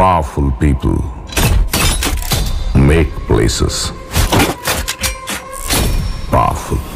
Powerful people make places powerful.